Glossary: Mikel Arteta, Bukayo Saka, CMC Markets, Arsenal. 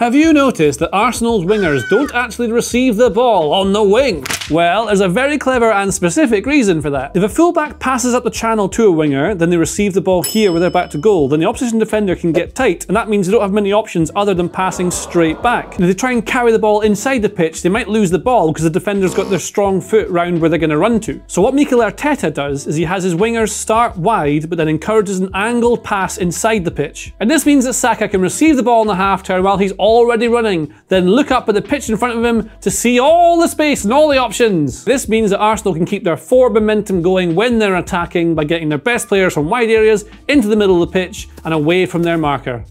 Have you noticed that Arsenal's wingers don't actually receive the ball on the wing? Well, there's a very clever and specific reason for that. If a fullback passes up the channel to a winger, then they receive the ball here with their back to goal, then the opposition defender can get tight, and that means they don't have many options other than passing straight back. And if they try and carry the ball inside the pitch, they might lose the ball because the defender's got their strong foot round where they're going to run to. So what Mikel Arteta does is he has his wingers start wide, but then encourages an angled pass inside the pitch. And this means that Saka can receive the ball in the half turn while he's already running, then look up at the pitch in front of him to see all the space and all the options. This means that Arsenal can keep their forward momentum going when they're attacking by getting their best players from wide areas into the middle of the pitch and away from their marker.